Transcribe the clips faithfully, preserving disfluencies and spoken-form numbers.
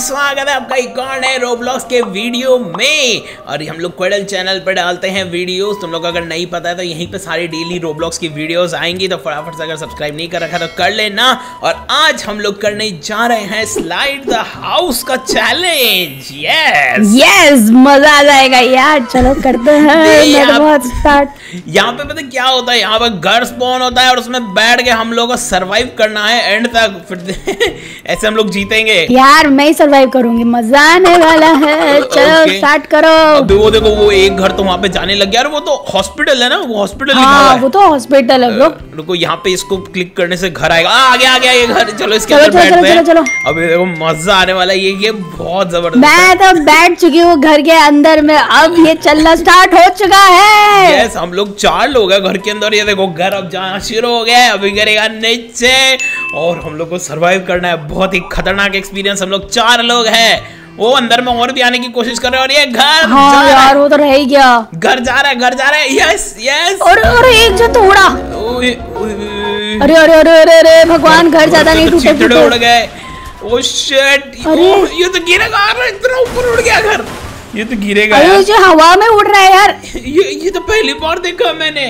स्वागत है आपका एक और नए रोब्लॉक्स के वीडियो में। और हम लोग क्वेडल चैनल पर डालते हैं वीडियोस, तुम लोग अगर नहीं पता है तो यहीं पे सारी डेली रोब्लॉक्स की वीडियोस आएंगी, तो फटाफट से अगर सब्सक्राइब नहीं कर रखा तो कर लेना। और आज हम लोग करने जा रहे हैं स्लाइड द हाउस का चैलेंज। यस यस मजा आ जाएगा यार, चलो करते हैं। यहाँ पे पता क्या होता है, यहाँ पे घर स्पॉन होता है और उसमें बैठ के हम लोग को सर्वाइव करना है एंड तक, फिर ऐसे हम लोग जीतेंगे। यार मैं ही सर्वाइव करूंगी, मजा आने वाला है। चलो okay. स्टार्ट करो। अबे वो देखो, वो एक घर तो वहाँ पे जाने लग गया। वो तो हॉस्पिटल है ना, वो हॉस्पिटल हाँ, लिखा हुआ है। वो तो हॉस्पिटल है। रुको यहाँ पे इसको क्लिक करने से घर आएगा। आ गया आ गया ये घर। चलो इसके अंदर बैठते हैं। चलो अबे देखो मजा आने वाला है। ये ये बहुत जबरदस्त। मैं तो बैठ चुकी हूँ घर के अंदर में, अब ये चलना स्टार्ट हो चुका है। हम लोग चार लोग है घर के अंदर। ये देखो घर अब जाना शुरू हो गया, अभी करेगा नीचे और हम लोग को सर्वाइव करना है। बहुत ही खतरनाक एक्सपीरियंस। हम लोग चार लोग हैं, वो अंदर में और भी आने की कोशिश कर रहे हैं और ये घर हाँ, जा यार वो तो रह ही गया। घर जा रहा है, घर जा रहा है। Yes yes. और और एक जो तो उड़ा। अरे अरे अरे अरे अरे भगवान, घर ज्यादा नहीं टूटे टूटे उड़ गए। ओ शिट, ये तो गिरेगा, इतना ऊपर उड़ गया घर। ये तो गिरेगा। अरे जो हवा में उड़ रहा है यार, ये ये तो पहली बार देखा मैंने।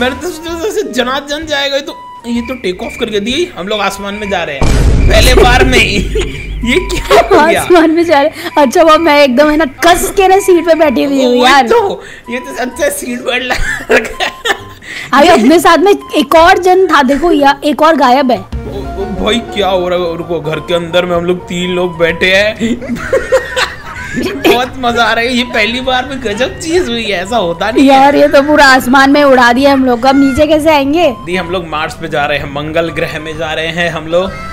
मैंने तो जनात जन जाएगा। तो ये तो टेक ऑफ करके दी, हम लोग आसमान में जा रहे हैं पहले बार में ही। ये क्या हो गया? आसमान में जा रहे। अच्छा वो मैं एकदम है ना कस के ना सीट पे बैठी हुई हूँ यार। तो ये तो अच्छा सीट बेल्ट लगा। अरे अपने साथ में एक और जन था, देखो यार एक और गायब है। ओ, ओ, भाई क्या हो रहा है? रुको, घर के अंदर में हम लोग तीन लोग बैठे हैं। बहुत मजा आ रहा है। ये पहली बार में गजब चीज हुई है, ऐसा होता नहीं यार है। ये तो पूरा आसमान में उड़ा दिया हम लोग, अब नीचे कैसे आएंगे? दी हम लोग मार्स पे जा रहे हैं, मंगल ग्रह में जा रहे हैं हम लोग।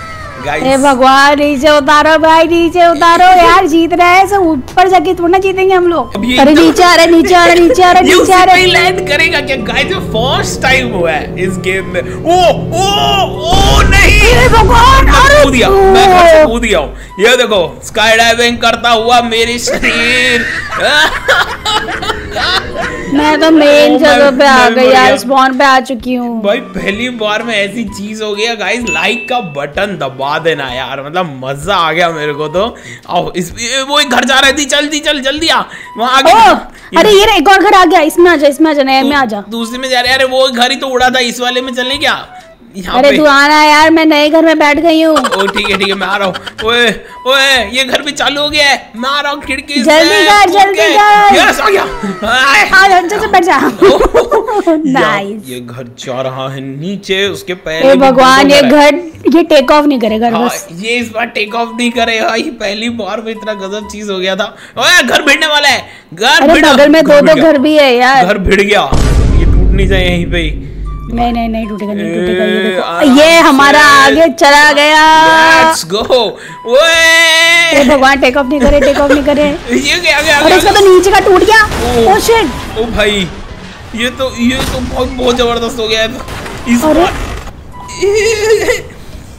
हे भगवान नीचे उतारो भाई, नीचे उतारो यार, जीत रहा है। ऊपर जाके थोड़ा ना जीतेंगे हम लोग। अरे नीचे आ रहा है, नीचे आ रहा है, नीचे आ रहा है, नीचे आ रहा है। लैंड करेगा क्या गाइस? ये फर्स्ट टाइम हुआ है इस गेम में। ओ ओ ओ नहीं, हे भगवान कूद गया, मैं घर से कूद गया हूं। ये देखो स्काई डाइविंग करता हुआ मेरे शरीर। मैं तो मेन जगह पे आ गई यार, स्पॉन पे आ चुकी हूँ। भाई पहली बार में ऐसी चीज हो गया। गाइस लाइक का बटन दबा देना यार, मतलब मजा आ गया मेरे को तो। आओ इस वो घर जा रही थी, जल्दी चल जल्दी आ वहाँ आगे। अरे ये एक और घर आ गया, इसमें आ जा, इसमें आ जा, नया में आ जा। दूसरे में जा रहे। अरे वो घर ही तो उड़ा था, इस वाले में चलने क्या? अरे तू आना यार, मैं नए घर में बैठ गई हूँ। ठीक है ठीक है, मैं आ रहा हूँ। ओए ओए ये घर भी चालू हो गया है, मैं आ रहा हूँ खिड़की। जल्दी कर जल्दी कर। यस आ गया। हाँ जल्दी से बैठ जा। नाइस। ये घर जा रहा है नीचे, उसके पहले भगवान ये घर ये टेक ऑफ नहीं करेगा। हाँ, ये इस बार टेक ऑफ नहीं करेगा। ये पहली बार में इतना गजब चीज हो गया था। ओए घर भिड़ने वाला है, घर बगल में दो दो घर भी है यार। घर भिड़ गया, ये टूट नहीं जाए यहीं पे। नहीं नहीं नहीं टूटेगा नहीं टूटेगा। ये देखो ये हमारा आगे चला गया। Let's go. ओए भगवान टेक ऑफ नहीं करे, टेक ऑफ नहीं करे। ये क्या गया? अरे इसका तो नीचे का टूट गया। Oh shit. ओ भाई ये तो ये तो बहुत बहुत जबरदस्त हो गया है इस बार।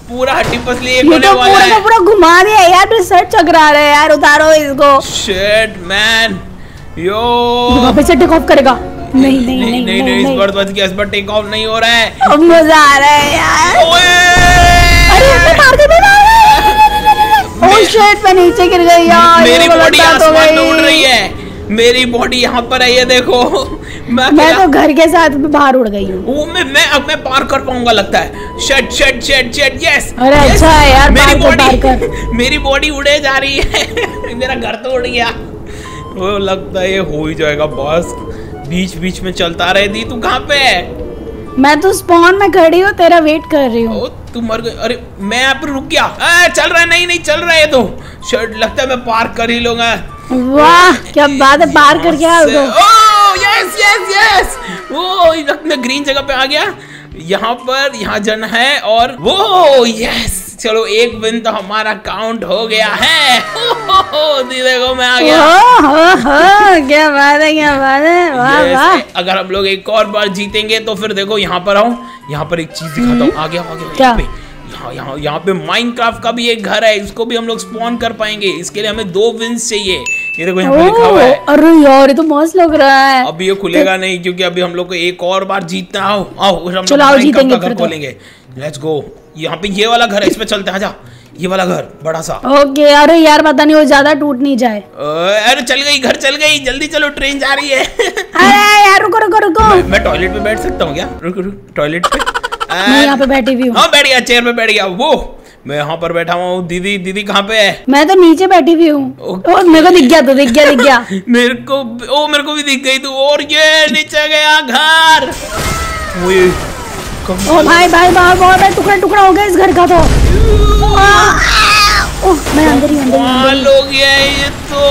पूरा हड्डी पसली एक होने वाला है। ये तो पूरा घुमा दिया यार, मेरा सर चकरा रहा है यार। उतारो इसको। Shit man. यो वापस से टेक ऑफ करेगा। नहीं नहीं नहीं, नहीं, नहीं, नहीं, नहीं, नहीं। इस बार बच गया, इस बार टेक ऑफ नहीं हो रहा है। अब मजा आ रहा है यार। अरे इसको मार के मार। ओह शिट मैं नीचे गिर गई यार। मेरी बॉडी आसमान में उड़ रही है, मेरी बॉडी यहाँ पर है। ये देखो मैं मैं तो घर के साथ बाहर उड़ गई हूँ। वो मैं मैं अब मैं पार कर पाऊंगा लगता है। Shit shit shit shit. Yes. अरे अच्छा है यार, मेरी बॉडी मेरी बॉडी उड़े जा रही है। मेरा घर तो उड़ गया। वो लगता है ये हो ही जाएगा बस। बीच बीच में चलता रहे। दी तू कहाँ पे है? मैं तो स्पॉन में खड़ी हूँ, तेरा वेट कर रही हूँ। तू मर गई। अरे मैं यहाँ पर रुक गया। आ, चल रहा है। नहीं नहीं चल रहा है तो। शर्ट लगता है मैं पार कर ही लूंगा। वाह क्या बात है, पार कर गया। Oh yes yes yes. Oh मैं ग्रीन जगह पे आ गया। यहाँ पर यहाँ जन है और वो यस। चलो एक विन तो हमारा काउंट हो गया है। हो, हो, हो, देखो मैं आ गया। हो, हो, हो, क्या बात है क्या बात है। वाह वाह। अगर हम लोग एक और बार जीतेंगे तो फिर देखो यहाँ पर आओ, यहाँ पर एक चीज दिखाता हूँ। आ गया आ गया यहाँ पे। यहाँ यहाँ यहाँ पे माइनक्राफ्ट का भी एक घर है, इसको भी हम लोग स्पॉन कर पाएंगे। इसके लिए हमें दो विंस चाहिए। ये देखो यहाँ पे लिखा हुआ है। अरे यार ये तो मस्त लग रहा है। अभी ये खुलेगा नहीं क्योंकि अभी हम लोग को एक और बार जीतना। आओ आओ हम लोग माइनक्राफ्ट का घर खोलेंगे। Let's go. यहाँ पे ये वाला घर है, इसमें चलते हैं। आजा ये वाला घर बड़ा सा। ओके अरे यार पता नहीं वो ज्यादा टूट नहीं जाए। अरे चल गई, घर चल गई, जल्दी चलो ट्रेन जा रही है। अरे यार रुको रुको रुको, मैं, मैं टॉयलेट पे बैठ सकता हूँ क्या? रुको रुको टॉयलेट पे मैं यहाँ पे बैठी हुई हूँ। हाँ बैठ गया, चेयर पे बैठ गया। वो मैं यहाँ पर बैठा हुआ हूँ। दीदी दीदी कहाँ पे है? मैं तो नीचे बैठी हुई हूँ। मेरे को दिख गया तो दिख गया दिख गया मेरे को। ओ मेरे को भी दिख गई तू। और ये नीचे गया घर। ओ भाई भाई भाई टुकड़ा टुकड़ा हो गया इस घर का तो। ओह मैं अंदर ही अंदर लोग ये तो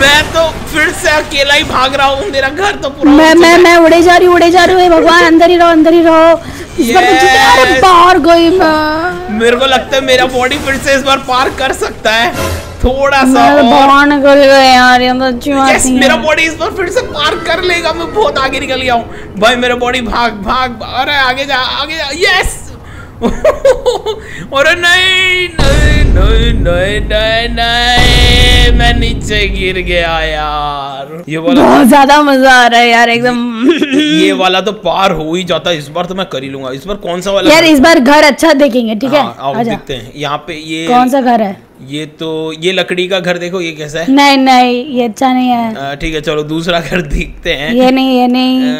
मैं तो फिर से अकेला ही भाग रहा हूँ। मेरा घर तो पूरा मैं मैं मैं उड़े जा रही हूँ उड़े जा रही हूँ। भगवान अंदर ही रहो अंदर ही रहो। इस बार अरे बाहर गई मैं। मेरे को लगता है मेरा बॉडी फिर से इस बार पार कर सकता है थोड़ा सा। और निकल गए यार ये तो अच्छी बात yes, है। मेरा बॉडी इस बार फिर से पार कर लेगा। मैं बहुत आगे निकल गया हूँ भाई। मेरा बॉडी भाग भाग अरे आगे जा आगे जा यस अरे नहीं नहीं नहीं नहीं नहीं नहीं मैं नीचे गिर गया यार। ये वाला बहुत ज्यादा मजा आ रहा है यार एकदम। ये वाला तो पार हो ही जाता है इस बार तो मैं कर ही लूंगा। इस बार कौन सा वाला यार? इस बार घर अच्छा देखेंगे ठीक है। आओ देखते हैं यहाँ पे ये कौन सा घर है। ये तो ये लकड़ी का घर देखो ये कैसा है। नहीं नहीं ये अच्छा नहीं है। ठीक है चलो दूसरा घर देखते हैं। ये नहीं ये नहीं आ...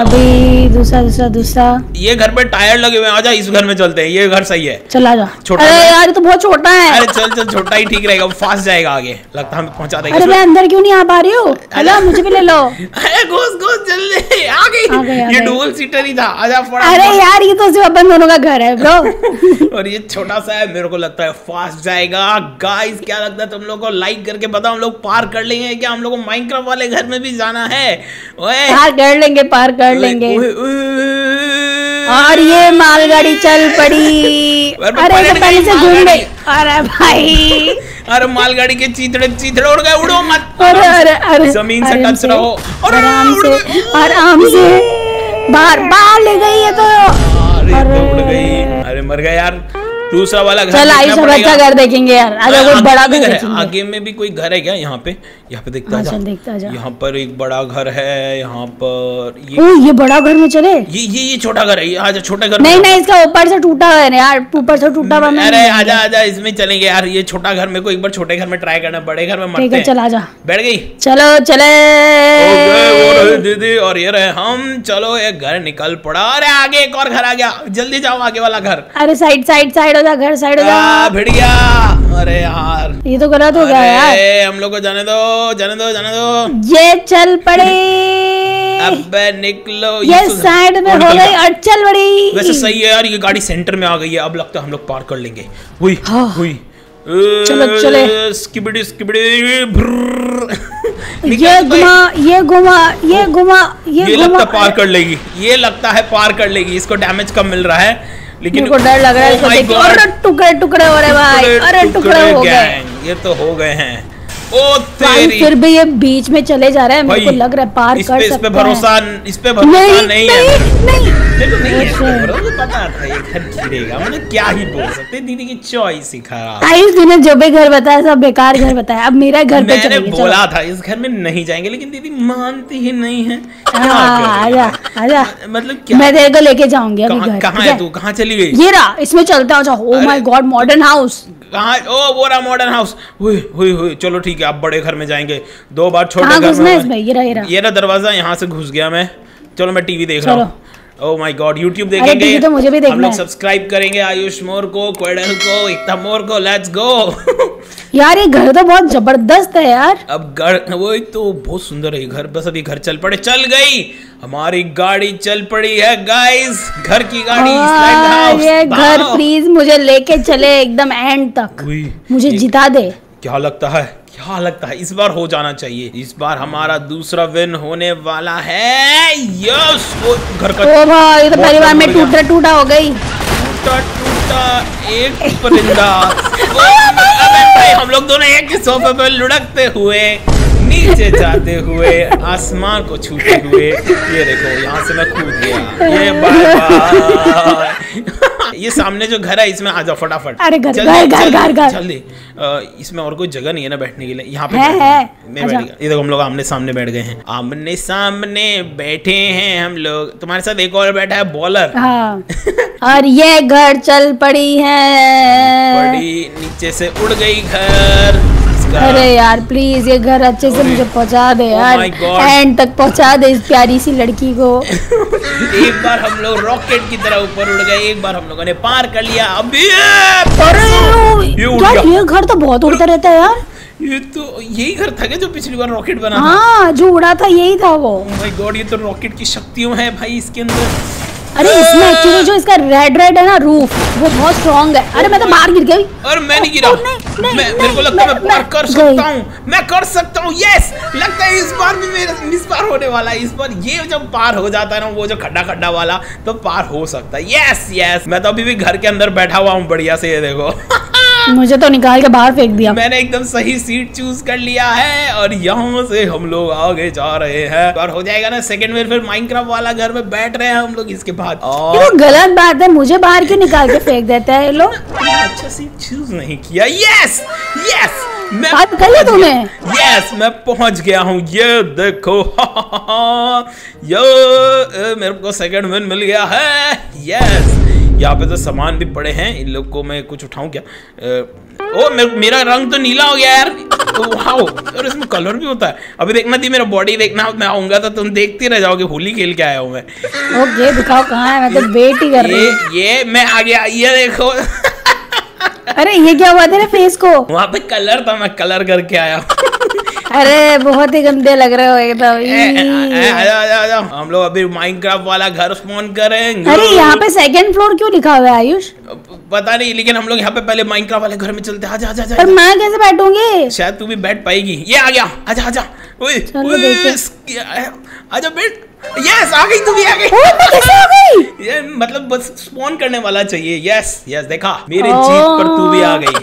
अभी दूसरा दूसरा दूसरा। ये घर पे टायर लगे हुए हैं। आजा इस घर में चलते हैं, ये घर सही है। चल आजा। छोटा अरे यार तो बहुत छोटा है। अरे चल चल छोटा ही ठीक रहेगा, फास्ट जाएगा आगे। लगता हमें पहुँचा देगा। अरे मैं अंदर क्यों नहीं आ पा रही हूँ? अरे मुझे भी ले लो। अरे घुस घुस जल्दी आ गई। ये डबल सीटर ही था। आजा फटाफट। अरे यार ये तो सिर्फ अपन दोनों का घर है ब्रो। और ये छोटा सा है, मेरे को लगता है फास्ट जाएगा। गाइस क्या लगता है तुम लोगों को? लाइक करके बताओ हम लोग पार कर लेंगे क्या? हम लोग को माइनक्राफ्ट वाले घर में भी जाना है। ओए पार कर लेंगे पार कर लेंगे। और ये मालगाड़ी चल पड़ी। अरे पहले से घूम गई। अरे भाई अरे मालगाड़ी के चीथड़े चीथड़े उड़ गए। उड़ो मत, अरे अरे अरे जमीन से टच रहो आराम से। बाहर बाहर ले गई है तो उड़ गई। अरे मर गया यार। दूसरा वाला घर चल आयुष अच्छा घर देखेंगे यार। आगे कोई बड़ा घर है। आगे में भी कोई घर है क्या? यहाँ पे यहाँ पे देखता जा, देखता जा। यहाँ पर एक बड़ा घर है। यहाँ पर ये ओ, ये बड़ा घर में चले। ये ये ये छोटा घर है। आज छोटा घर नहीं नहीं इसका ऊपर से टूटा है यार, ऊपर से टूटा। अरे आजा आजा इसमें चलेंगे यार। ये छोटा घर मेरे को एक बार छोटे घर में ट्राई करना। बड़े घर में मरते हैं। चल आजा बैठ गई। चलो चले दीदी और ये रहे हम। चलो एक घर निकल पड़ा। अरे आगे एक और घर आ गया। जल्दी जाओ आगे वाला घर। अरे साइड साइड साइड घर साइड भिड़ गया। अरे यार ये तो गलत हो गया यार। हम लोग को जाने दो जाने दो जाने दो। ये चल पड़े। अबे निकलो। ये साइड में हो गई और चल पड़ी। वैसे सही है यार, ये गाड़ी सेंटर में आ गई है। अब लगता है हम लोग पार कर लेंगे। हुई हुई चलो चले। स्किबिडी स्किबिडी ये घुमा ये घुमा ये घुमा ये लगता पार कर लेगी। ये लगता है पार कर लेगी। इसको डैमेज कम मिल रहा है लेकिन को डर लग रहा है। अरे अरे टुकड़े टुकड़े हो रहे भाई। अरे टुकड़े हो गए। ये तो हो गए हैं। ओ तेरी फिर भी ये बीच में चले जा रहे हैं। मेरे को लग रहा है पार कर सकते हैं। इस पे भरोसा इस पे भरोसा नहीं है। नहीं नहीं पता था ये घर गिरेगा। मैंने क्या ही बोल सकते। दीदी की चॉइस ही खराब। आयुष ने जो भी घर बताया सब बेकार घर बताया। अब मेरा घर पे चलेंगे। मैंने बोला था इस घर में नहीं जाएंगे लेकिन दीदी मानती ही नहीं है। आजा आजा मतलब क्या? मैं तेरे को लेके जाऊंगी अभी घर। कहाँ है तू? कहाँ चली गई? ये रहा इसमें चलता हूँ। Oh my god modern house. कहाँ? ओ वो रहा मॉडर्न हाउस। हुई हुई हुई चलो ठीक है आप बड़े घर में जाएंगे। दो बार छोटे घर में। ये रहा ये रहा ये रहा दरवाजा। यहाँ से घुस गया मैं। चलो मैं टीवी देख रहा हूँ। ओह माय गॉड यूट्यूब देखेंगे तो मुझे भी देखना है। हम लोग सब्सक्राइब करेंगे आयुष मोर को, क्वेडल को, इतना मोर को। लेट्स गो यार। ये घर तो बहुत जबरदस्त है यार। अब घर वो तो बहुत सुंदर है घर। बस अभी घर चल पड़े। चल गई हमारी गाड़ी चल पड़ी है गाइस। घर की गाड़ी स्लाइड ये घर प्लीज मुझे लेके चले एकदम एंड तक। मुझे जिता दे। क्या लगता है क्या लगता है इस बार हो जाना चाहिए। इस बार हमारा दूसरा विन होने वाला है। यस घर का ओ भाई तो परिवार में टूटा टूटा हो गई। टूटा टूटा एक परिंदा। अबे भाई हम लोग दोनों एक ही सोफे पर लुढ़कते हुए नीचे जाते हुए आसमान को छूते हुए। ये देखो यहाँ से मैं कूद गया। ये बाय बाय ये सामने जो घर है इसमें आ जाओ फटाफट। अरे घर घर घर घर जल्दी, इसमें और कोई जगह नहीं है ना बैठने के लिए। यहाँ पे मैं बैठ गया, ये देखो हम लोग आमने सामने बैठ गए हैं। आमने सामने बैठे हैं हम लोग। तुम्हारे साथ एक और बैठा है बॉलर। और ये घर चल पड़ी है, पड़ी नीचे से उड़ गई घर। अरे यार प्लीज ये घर अच्छे से मुझे पहुंचा दे यार, एंड तक पहुंचा दे इस प्यारी सी लड़की को। एक बार हम लोग रॉकेट की तरह ऊपर उड़ गए, एक बार हम लोगों ने पार कर लिया। अभी यार ये घर तो बहुत उड़ता रहता है यार। ये तो यही घर था जो पिछली बार रॉकेट बना था। हाँ जो उड़ा था यही था वो। माय गॉड ये तो रॉकेट की शक्तियों है भाई इसके अंदर। अरे इसमें एक्चुअली जो इसका रेड रेड है ना रूफ, वो बहुत स्ट्रॉन्ग है। अरे मैं तो बाहर गिर गई। और मैं नहीं गिरा, मेरे को लगता है मैं पार कर सकता हूँ, मैं कर सकता हूँ। यस लगता है इस बार भी मेरा मिस पार होने वाला है। इस बार ये जब पार हो जाता है ना वो जो खड्डा खड्डा वाला, तो पार हो सकता है। यस यस मैं तो अभी भी घर के अंदर बैठा हुआ हूँ बढ़िया से। ये देखो मुझे तो निकाल के बाहर फेंक दिया। मैंने एकदम सही सीट चूज कर लिया है और यहाँ से हम लोग आगे जा रहे हैं। और हो जाएगा ना सेकंड में फिर माइनक्राफ्ट वाला घर में बैठ रहे हैं हम लोग इसके बाद। और ये तो गलत बात है, मुझे बाहर क्यों निकाल के फेंक देता है ये लोग। अच्छा सीट चूज नहीं किया। यस यस मैं बात कर ली तूने। यस मैं पहुंच गया हूँ। ये देखो यो मेरे को सेकंड विन मिल गया है। यस यहाँ पे तो सामान भी पड़े हैं, इन लोग को मैं कुछ उठाऊं क्या? ओ मेर, मेरा रंग तो नीला हो गया यार। वाओ और इसमें कलर भी होता है। अभी देखना थी मेरा बॉडी देखना, मैं आऊंगा तो तुम देखते रह जाओगे होली खेल के आया हूँ मैं। ओके दिखाओ कहाँ है, मैं तो वेट ही कर रही हूँ। ये मैं आ गया, ये देखो। अरे ये क्या हुआ तेरे फेस को? वहाँ पे कलर था, मैं कलर करके आया। अरे बहुत ही गंदे लग रहे हो एकदम। हम लोग अभी माइनक्राफ्ट वाला घर स्पॉन करेंगे। अरे यहाँ पे सेकंड फ्लोर क्यों लिखा हुआ है आयुष? पता नहीं लेकिन हम लोग यहाँ पे पहले माइनक्राफ्ट वाले घर में चलते हैं। आजा आजा आजा। पर मैं कैसे बैठूंगी? शायद तू भी बैठ पाएगी। ये आ गया, आजा आजा आजा बैठ। यस आ गई, तू भी आ गई। ओ मैं कैसे आ गई? ये मतलब बस स्पॉन करने वाला चाहिए। यस यस देखा मेरे जीत पर तू भी आ गई।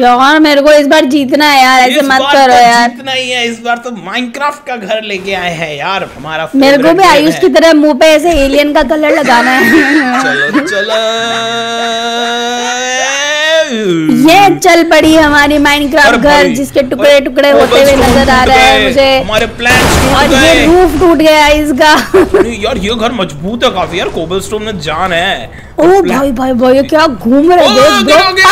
यार मेरे को इस बार जीतना है यार, ऐसे मत करो यार। जीतना ही है इस बार तो, माइनक्राफ्ट का घर लेके आए हैं यार हमारा। मेरे को भी आयुष की तरह मुंह पे ऐसे एलियन का कलर लगाना है। चलो चलो ये चल पड़ी हमारी माइनक्राफ्ट घर, जिसके टुकड़े टुकड़े होते हुए नजर आ रहा है मुझे। हमारे प्लान और ये रूफ टूट गया इसका। यार ये घर मजबूत है काफी यार, कोबलस्टोन में जान है। ओ भाई भाई भाई क्या घूम रहे हैं? गई गई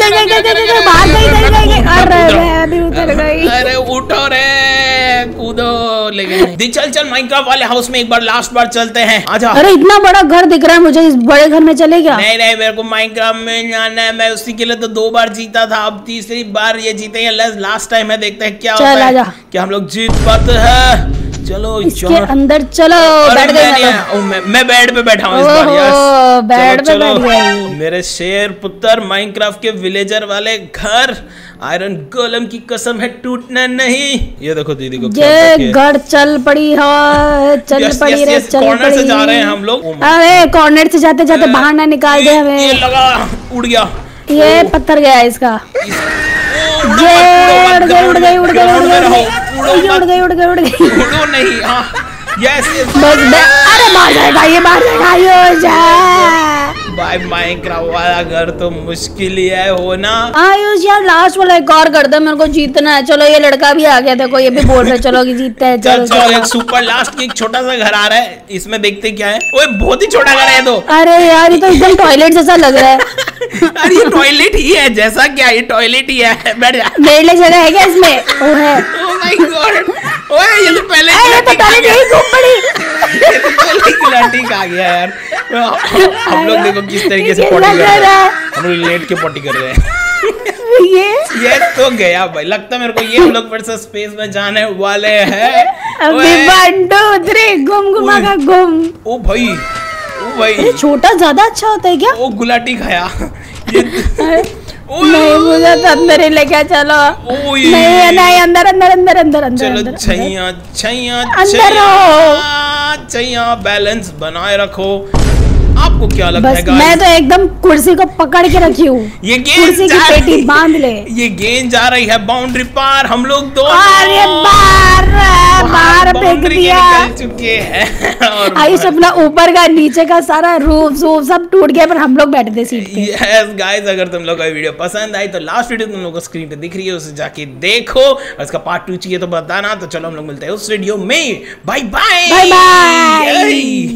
गई गई गई बाहर गई गई गई। अरे अभी उतर गई। अरे उठो रे कूदो। लेकिन चल चल माइनक्राफ्ट वाले हाउस में एक बार लास्ट बार चलते हैं। आजा। अरे इतना बड़ा घर दिख रहा है मुझे, इस बड़े घर में चले गया? नहीं नहीं मेरे को माइनक्राफ्ट में जाना है। मैं उसी के लिए तो दो बार जीता था, अब तीसरी बार ये जीते हैं। लास्ट टाइम है, देखते हैं क्या होता है, क्या हम लोग जीत पाते हैं। चलो इसके अंदर चलो। बैठ गए मैं, मैं बेड पे बैठा हूँ इस बार। यस बेड पे बैठ गए मेरे शेर पुत्र। माइनक्राफ्ट के विलेजर वाले घर आयरन गोलम की कसम है टूटना नहीं। ये देखो दीदी को ये घर चल पड़ी है, चल पड़ी रे चल पड़ी। कॉर्नर से जा रहे हैं हम लोग। अरे कॉर्नर से जाते जाते बाहर ना निकाल दे हमें। ये लगा उड़ गया, ये पत्थर गया इसका। ये उड़ गई उड़ गई उड़ गई उड़ गई उड़ गई उड़ गई उड़ गई उड़ो नहीं। हाँ यस यस अरे मार जाएगा ये, मार जाएगा ये। भाई माइनक्राफ्ट वाला घर तो मुश्किल ही है होना। आयुष यार लास्ट वाला एक और कर दे, मेरे को जीतना है। चलो ये लड़का भी आ गया, देखो ये भी बोल रहा है चलो कि जीतते हैं। चलो चलो सुपर लास्ट की एक छोटा सा घर आ रहा है, इसमें देखते क्या है। ओए बहुत ही छोटा घर है तो। अरे यार ये तो एकदम टॉयलेट जैसा लग रहा है। अरे ये टॉयलेट ही है जैसा, क्या ये टॉयलेट ही है? बैठ जा, मेरे लिए जगह है क्या इसमें? ओ है ओ माय गॉड। ओए ये तो पहले अरे तो टॉयलेट ही घूम पड़ी। ये तो पहले क्लैटिक आ गया यार। हम लोग देखो किस तरीके से पॉटी कर रहे हैं, हम लोग लेट के पॉटी कर रहे हैं। ये ये तो गया भाई, लगता है मेरे को ये हम लोग फिर से स्पेस में जाने वाले हैं। अभी वन टू थ्री घुम घुमा का घुम। ओ भाई ओ भाई छोटा ज्यादा अच्छा होता है क्या? ओ गुलाटी खाया ये। नहीं मुझे अंदर ही लेके चलो। नहीं नहीं अंदर अंदर अंदर अंदर अंदर। चलो छैया छैया छैया छैया बैलेंस बनाए रखो। आपको क्या लगता है गाइस? मैं तो एकदम कुर्सी को पकड़ के रखी हूँ। ये गेंद की पेटी बांध ले। ये गेंद जा रही है बाउंड्री पार, हम लोग दो निकल चुके हैं। आयुष अपना ऊपर का नीचे का सारा रूफ रूफ सब टूट गया, पर हम लोग बैठे थे सीट पे। यस गाइस, अगर तुम लोग का वीडियो पसंद आई तो लास्ट वीडियो तुम लोग को स्क्रीन पे दिख रही है, उसे जाके देखो। और इसका पार्ट टू चाहिए तो बताना। तो चलो हम लोग मिलते हैं उस वीडियो में। Bye bye bye bye.